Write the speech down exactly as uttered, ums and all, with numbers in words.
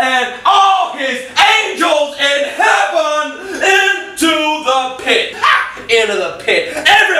and all his angels in heaven into the pit. Ah, into the pit. Everybody